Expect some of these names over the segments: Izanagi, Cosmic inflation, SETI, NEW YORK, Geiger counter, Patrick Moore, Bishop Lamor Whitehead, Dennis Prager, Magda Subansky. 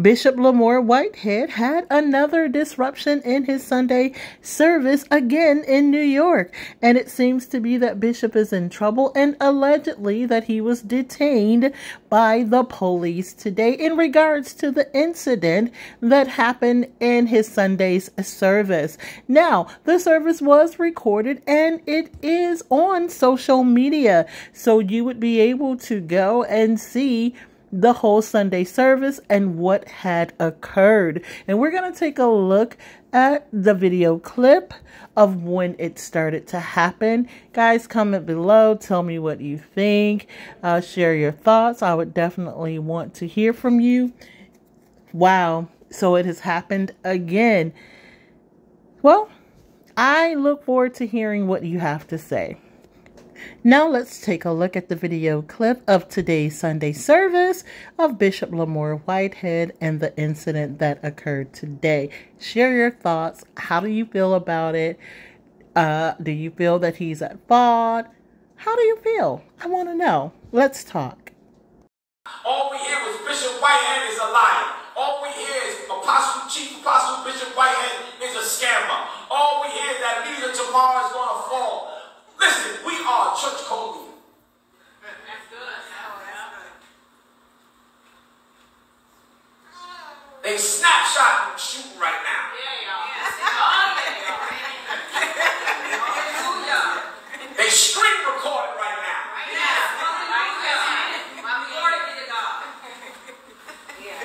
Bishop Lamor Whitehead had another disruption in his Sunday service again in New York, and it seems to be that Bishop is in trouble and allegedly that he was detained by the police today in regards to the incident that happened in his Sunday's service. Now, the service was recorded and it is on social media, so you would be able to go and see the whole Sunday service and what had occurred. And we're going to take a look at the video clip of when it started to happen. Guys, comment below, tell me what you think, share your thoughts. I would definitely want to hear from you. Wow, so it has happened again. Well, I look forward to hearing what you have to say. Now let's take a look at the video clip of today's Sunday service of Bishop Lamor Whitehead and the incident that occurred today. Share your thoughts. How do you feel about it? Do you feel that he's at fault? How do you feel? I want to know. Let's talk. All we hear was Bishop Whitehead is a liar. All we hear is Apostle, Chief Apostle Bishop Whitehead is a scammer. All we hear is that leader tomorrow is going to fall. Listen, we are a church co-leader. That's good. They snapshot and shooting right now. Yeah, y'all. They screen recording right now. Yeah.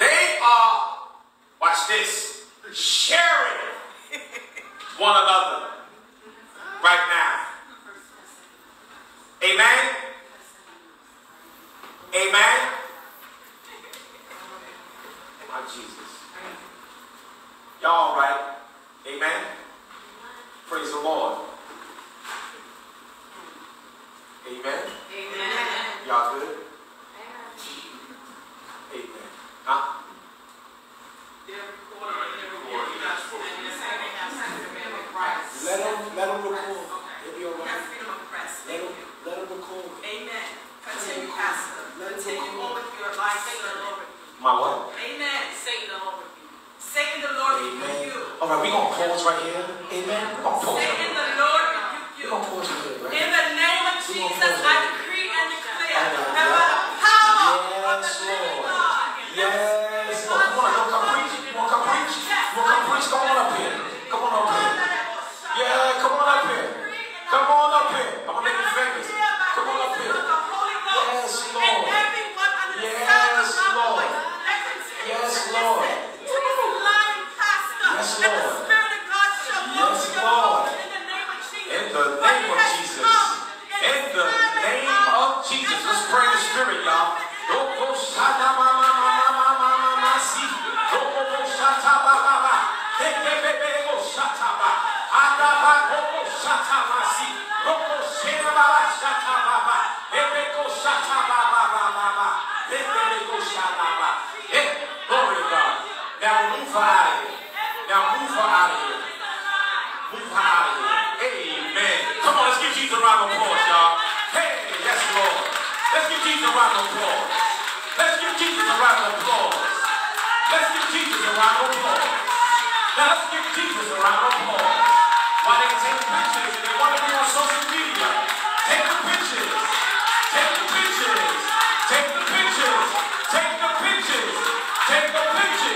They are, watch this, sharing one another right now. Amen? Amen? My Jesus. Y'all all right? Amen? Praise the Lord. Amen? Amen. Y'all good? Amen. Amen. Huh? Let them record. It'll be all right. Let them record. Amen. Continue, Pastor. Continue on with your life. Say the Lord with you. My what? Amen. Say the Lord with you. Say the Lord with you. All right, we're going to pause right here. Amen. We're going to pause. Say in the Lord with you. We're going to pause right here, right? In the name of Jesus, I decree and declare that by the power of the living God. Yes, Lord. Come on, come preach. Come preach. Come preach. Come on up here. Come on up here. Yeah, come on up here. Come on up here. I'm going to make you famous. Come on up here. Yes, Lord. Yes, Lord. Yes, Lord. Yes, Lord. Yes, Lord. In the name of Jesus. In the name of Jesus. Let's pray the Spirit, y'all. Glory to God. Now move her out of here. Now move her out of here. Move her out of here. Amen. Come on, let's give Jesus a round of applause, y'all. Hey, yes, Lord. Let's give Jesus a round of applause. Let's give Jesus a round of applause. Let's give Jesus a round of applause. Now let's give Jesus a round of applause. While they take pictures and they want to be on social media, take the pictures. Take the pictures. Take the pictures. Take the pictures. Take the pictures.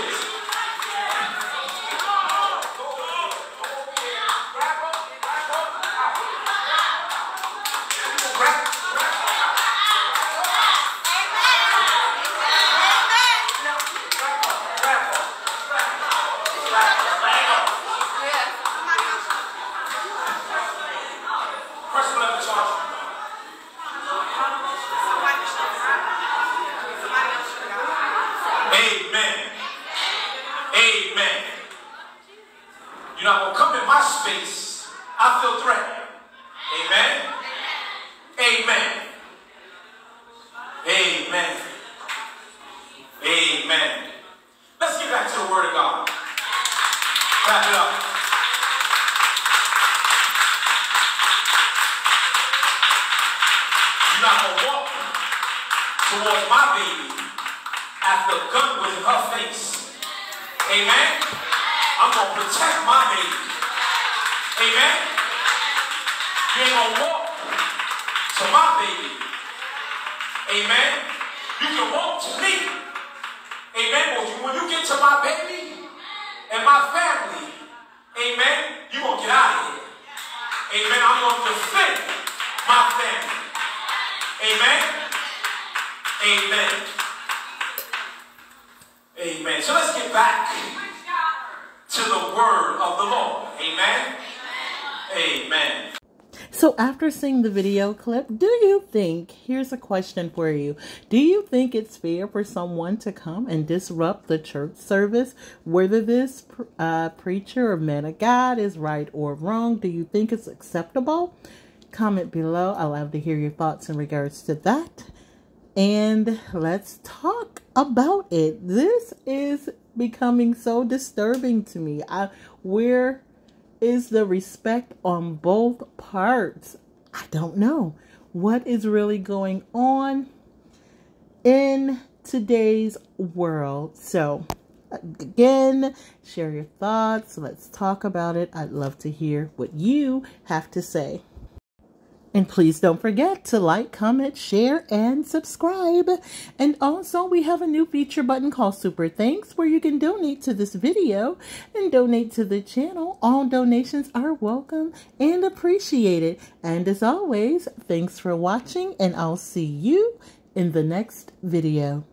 Space, I feel threatened. Amen. Amen. Amen. Amen. Let's get back to the Word of God. Clap it up. You're not going to walk towards my baby after the gun with her face. Amen. I'm going to protect my baby. Amen. You're going to walk to my baby. Amen. You can walk to me. Amen. When you get to my baby and my family, amen, you're going to get out of here. Amen. I'm going to defend my family. Amen. Amen. Amen. So let's get back to the word of the Lord. Amen. Amen. So after seeing the video clip, do you think, here's a question for you, do you think it's fair for someone to come and disrupt the church service, whether this preacher or man of God is right or wrong? Do you think it's acceptable? Comment below. I'll love to hear your thoughts in regards to that. And let's talk about it. This is becoming so disturbing to me. Where is the respect on both parts? I don't know what is really going on in today's world. So again, share your thoughts. Let's talk about it. I'd love to hear what you have to say. And please don't forget to like, comment, share, and subscribe. And also, we have a new feature button called Super Thanks, where you can donate to this video and donate to the channel. All donations are welcome and appreciated. And as always, thanks for watching, and I'll see you in the next video.